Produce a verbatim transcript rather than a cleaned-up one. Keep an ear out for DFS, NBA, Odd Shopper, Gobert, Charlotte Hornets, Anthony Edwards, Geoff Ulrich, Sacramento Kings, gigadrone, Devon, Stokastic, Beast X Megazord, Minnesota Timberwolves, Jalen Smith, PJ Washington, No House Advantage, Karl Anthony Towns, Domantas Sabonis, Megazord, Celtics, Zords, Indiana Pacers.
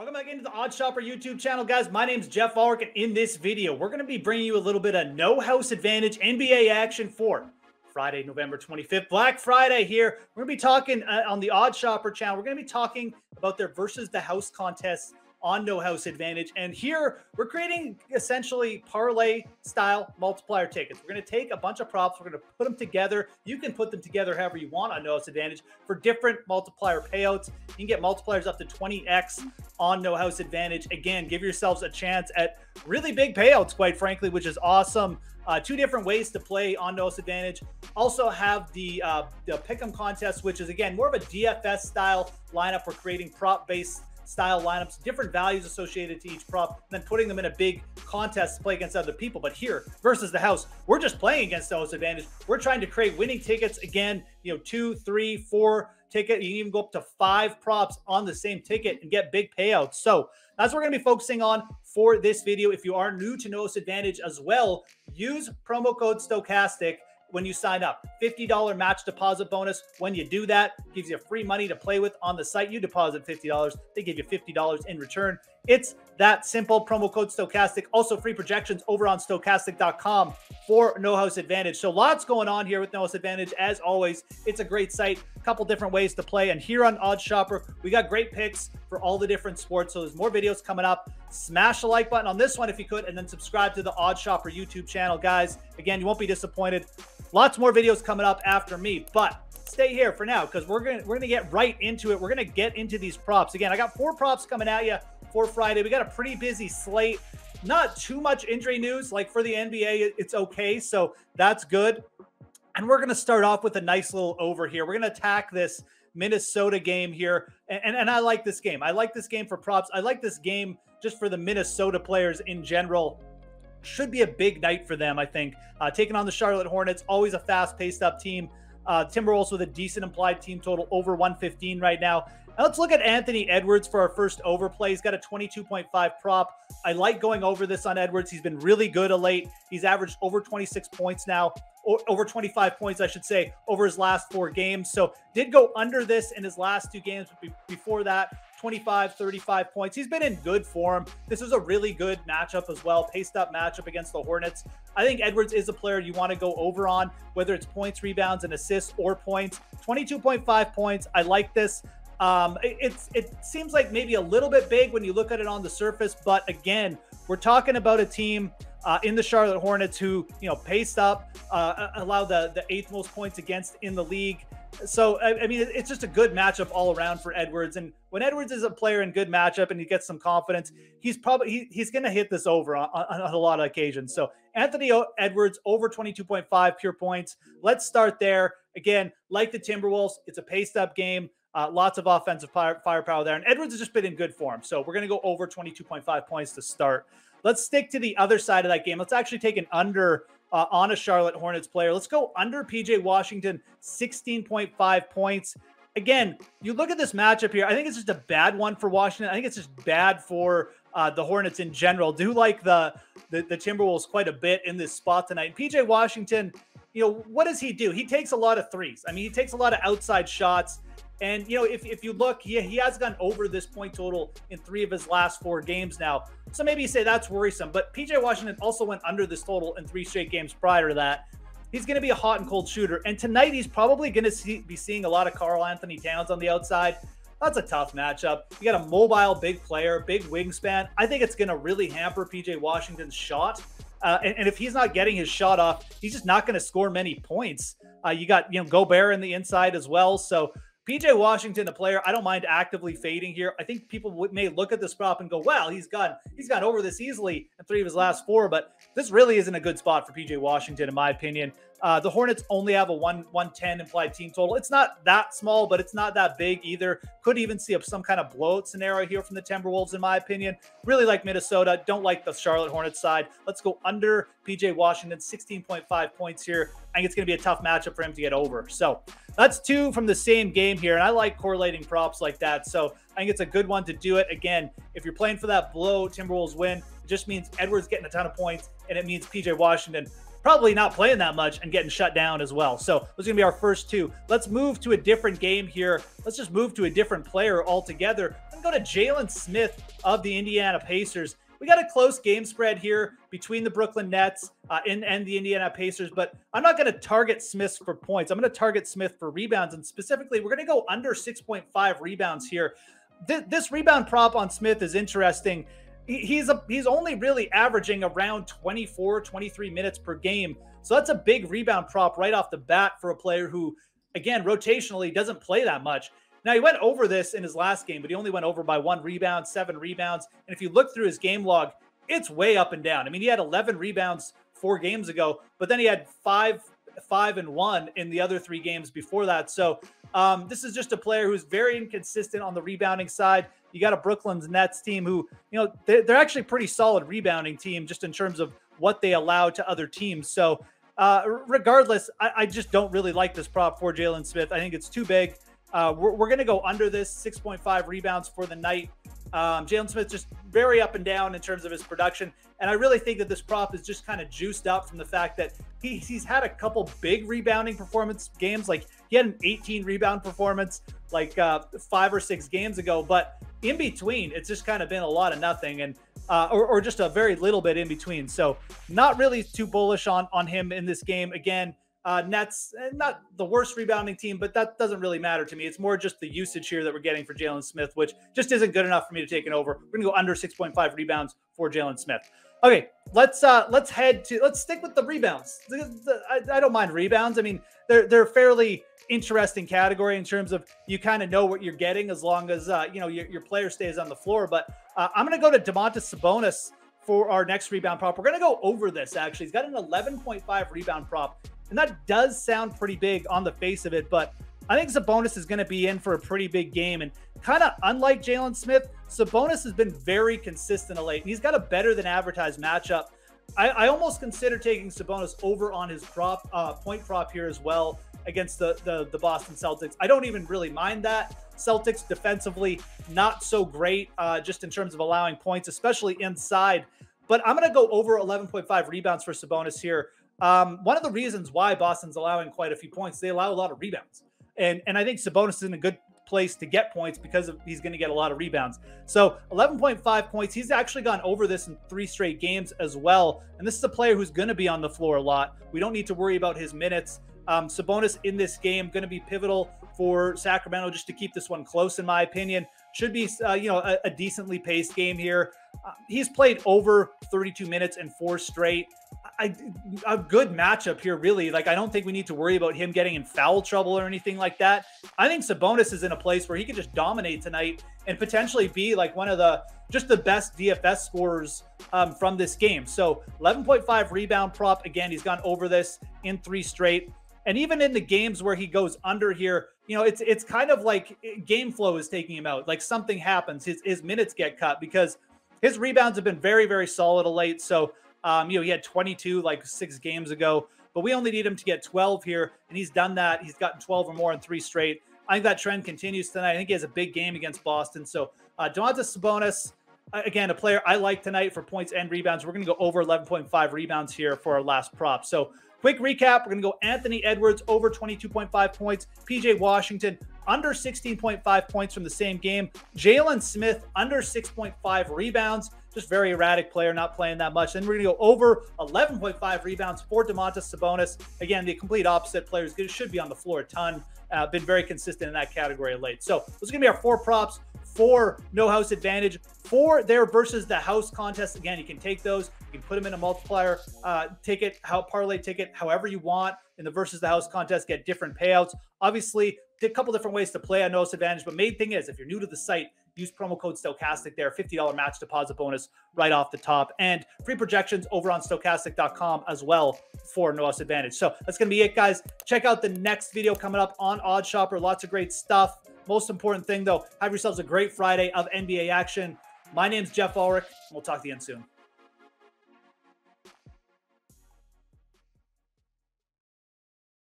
Welcome back into the Odd Shopper YouTube channel, guys. My name's Geoff Ulrich, and in this video, we're going to be bringing you a little bit of No House Advantage N B A action for Friday, November twenty-fifth, Black Friday here. We're going to be talking uh, on the Odd Shopper channel. We're going to be talking about their versus the house contests on No House Advantage. And here, we're creating essentially parlay-style multiplier tickets. We're going to take a bunch of props. We're going to put them together. You can put them together however you want on No House Advantage for different multiplier payouts. You can get multipliers up to twenty X on No House Advantage. Again, give yourselves a chance at really big payouts, quite frankly, which is awesome. Uh, two different ways to play on No House Advantage. Also have the, uh, the Pick'em contest, which is, again, more of a D F S-style lineup. We're creating prop-based style lineups, different values associated to each prop, and then putting them in a big contest to play against other people. But here, versus the house, we're just playing against the house advantage. We're trying to create winning tickets. Again, you know, two, three, four ticket. You can even go up to five props on the same ticket and get big payouts. So that's what we're going to be focusing on for this video. If you are new to No House Advantage as well, use promo code Stokastic when you sign up. fifty dollar match deposit bonus. When you do that, gives you free money to play with on the site. You deposit fifty dollars. They give you fifty dollars in return. It's that simple. Promo code Stokastic. Also free projections over on Stokastic dot com for No House Advantage. So lots going on here with No House Advantage. As always, it's a great site. A couple different ways to play. And here on Odd Shopper, we got great picks for all the different sports. So there's more videos coming up. Smash the like button on this one if you could, and then subscribe to the Odd Shopper YouTube channel, guys. Again, you won't be disappointed. Lots more videos coming up after me, but stay here for now because we're gonna we're gonna get right into it. We're gonna get into these props. Again, I got four props coming at you for Friday. We got a pretty busy slate. Not too much injury news. Like for the N B A, it's okay, so that's good. And we're gonna start off with a nice little over here. We're gonna attack this Minnesota game here, and, and and I like this game. I like this game for props. I like this game just for the Minnesota players in general. Should be a big night for them, I think. Uh, taking on the Charlotte Hornets, always a fast-paced up team. Uh, Timberwolves with a decent implied team total, over one fifteen right now. Now let's look at Anthony Edwards for our first overplay. He's got a twenty-two point five prop. I like going over this on Edwards. He's been really good of late. He's averaged over twenty-six points now, or over twenty-five points, I should say, over his last four games. So did go under this in his last two games, but before that, twenty-five, thirty-five points. He's been in good form. This is a really good matchup as well. Paced up matchup against the Hornets. I think Edwards is a player you want to go over on, whether it's points, rebounds, and assists or points. twenty-two point five points. I like this. Um, it, it's, it seems like maybe a little bit big when you look at it on the surface. But again, we're talking about a team uh, in the Charlotte Hornets who, you know, paced up, uh, allowed the, the eighth most points against in the league. So, I mean, it's just a good matchup all around for Edwards. And when Edwards is a player in good matchup and he gets some confidence, he's probably, he, he's going to hit this over on, on, on a lot of occasions. So Anthony Edwards over twenty-two point five pure points. Let's start there. Again, like the Timberwolves, it's a paced up game. Uh, lots of offensive fire, firepower there. And Edwards has just been in good form. So we're going to go over twenty-two point five points to start. Let's stick to the other side of that game. Let's actually take an under Uh, on a Charlotte Hornets player. Let's go under P J Washington, sixteen point five points. Again, you look at this matchup here. I think it's just a bad one for Washington. I think it's just bad for uh, the Hornets in general. Do like the, the the Timberwolves quite a bit in this spot tonight. And P J Washington, you know, what does he do? He takes a lot of threes. I mean, he takes a lot of outside shots. And, you know, if, if you look, he, he has gone over this point total in three of his last four games now. So maybe you say that's worrisome. But P J Washington also went under this total in three straight games prior to that. He's going to be a hot and cold shooter. And tonight he's probably going to see, be seeing a lot of Karl Anthony Towns on the outside. That's a tough matchup. You got a mobile big player, big wingspan. I think it's going to really hamper P J Washington's shot. Uh, and, and if he's not getting his shot off, he's just not going to score many points. Uh, you got, you know, Gobert in the inside as well. So P J Washington, a player I don't mind actively fading here. I think people may look at this prop and go, "Wow, he's gone, he's gone over this easily in three of his last four." But this really isn't a good spot for P J Washington, in my opinion. Uh, the Hornets only have a one one ten implied team total. It's not that small, but it's not that big either. Could even see up some kind of blowout scenario here from the Timberwolves, in my opinion. Really like Minnesota. Don't like the Charlotte Hornets side. Let's go under P J Washington, sixteen point five points here. I think it's going to be a tough matchup for him to get over. So that's two from the same game here. And I like correlating props like that. So I think it's a good one to do it. Again, if you're playing for that blow Timberwolves win, it just means Edwards getting a ton of points. And it means P J Washington probably not playing that much and getting shut down as well. So those are gonna be our first two. Let's move to a different game here. Let's just move to a different player altogether and go to Jalen Smith of the Indiana Pacers. We got a close game spread here between the Brooklyn Nets uh, and, and the Indiana Pacers, but I'm not going to target Smith for points. I'm going to target Smith for rebounds, and specifically, we're going to go under six point five rebounds here. Th this rebound prop on Smith is interesting. He he's, a, he's only really averaging around twenty-four, twenty-three minutes per game, so that's a big rebound prop right off the bat for a player who, again, rotationally doesn't play that much. Now, he went over this in his last game, but he only went over by one rebound, seven rebounds. And if you look through his game log, it's way up and down. I mean, he had eleven rebounds four games ago, but then he had five, five and one in the other three games before that. So um, this is just a player who's very inconsistent on the rebounding side. You got a Brooklyn Nets team who, you know, they're, they're actually a pretty solid rebounding team just in terms of what they allow to other teams. So uh, regardless, I, I just don't really like this prop for Jalen Smith. I think it's too big. Uh, we're we're going to go under this six point five rebounds for the night. Um, Jalen Smith just very up and down in terms of his production. And I really think that this prop is just kind of juiced up from the fact that he, he's had a couple big rebounding performance games. Like he had an eighteen rebound performance like uh, five or six games ago. But in between, it's just kind of been a lot of nothing and uh, or, or just a very little bit in between. So not really too bullish on, on him in this game. Again, Uh, Nets, not the worst rebounding team, but that doesn't really matter to me. It's more just the usage here that we're getting for Jalen Smith, which just isn't good enough for me to take it over. We're going to go under six point five rebounds for Jalen Smith. Okay, let's uh, let's head to, let's stick with the rebounds. I, I don't mind rebounds. I mean, they're, they're fairly interesting category in terms of you kind of know what you're getting as long as, uh, you know, your, your player stays on the floor. But uh, I'm going to go to Domantas Sabonis for our next rebound prop. We're going to go over this, actually. He's got an eleven point five rebound prop. And that does sound pretty big on the face of it, but I think Sabonis is going to be in for a pretty big game. And kind of unlike Jalen Smith, Sabonis has been very consistent of late. And he's got a better than advertised matchup. I, I almost consider taking Sabonis over on his prop, uh, point prop here as well against the, the, the Boston Celtics. I don't even really mind that. Celtics defensively, not so great uh, just in terms of allowing points, especially inside. But I'm going to go over eleven point five rebounds for Sabonis here. Um, one of the reasons why Boston's allowing quite a few points, they allow a lot of rebounds. And and I think Sabonis is in a good place to get points because of, he's going to get a lot of rebounds. So eleven point five points. He's actually gone over this in three straight games as well. And this is a player who's going to be on the floor a lot. We don't need to worry about his minutes. Um, Sabonis in this game going to be pivotal for Sacramento just to keep this one close, in my opinion. Should be, uh, you know, a, a decently paced game here. Uh, he's played over thirty-two minutes and four straight. I, a good matchup here, really. Like, I don't think we need to worry about him getting in foul trouble or anything like that. I think Sabonis is in a place where he could just dominate tonight and potentially be like one of the just the best D F S scorers um, from this game. So eleven point five rebound prop. Again, he's gone over this in three straight. And even in the games where he goes under here, you know, it's it's kind of like game flow is taking him out. Like something happens, his his minutes get cut because his rebounds have been very, very solid of late. So, um, you know, he had twenty-two like six games ago, but we only need him to get twelve here. And he's done that. He's gotten twelve or more in three straight. I think that trend continues tonight. I think he has a big game against Boston. So uh, Domantas Sabonis, again, a player I like tonight for points and rebounds. We're going to go over eleven point five rebounds here for our last prop. So quick recap, we're going to go Anthony Edwards over twenty-two point five points. P J Washington under sixteen point five points from the same game. Jalen Smith under six point five rebounds. Just very erratic player, not playing that much. Then we're going to go over eleven point five rebounds for Domantas Sabonis. Again, the complete opposite players should be on the floor a ton. Uh, been very consistent in that category of late. So those are going to be our four props for No House Advantage, for their versus the house contest. Again, you can take those, you can put them in a multiplier uh, ticket, how parlay ticket, however you want. In the versus the house contest, get different payouts. Obviously, a couple different ways to play on No House Advantage, but main thing is if you're new to the site, use promo code Stokastic there, fifty dollar match deposit bonus right off the top, and free projections over on Stokastic dot com as well for No House Advantage. So that's going to be it, guys. Check out the next video coming up on Odd Shopper. Lots of great stuff. Most important thing, though, have yourselves a great Friday of N B A action. My name's Geoff Ulrich, and we'll talk to you soon.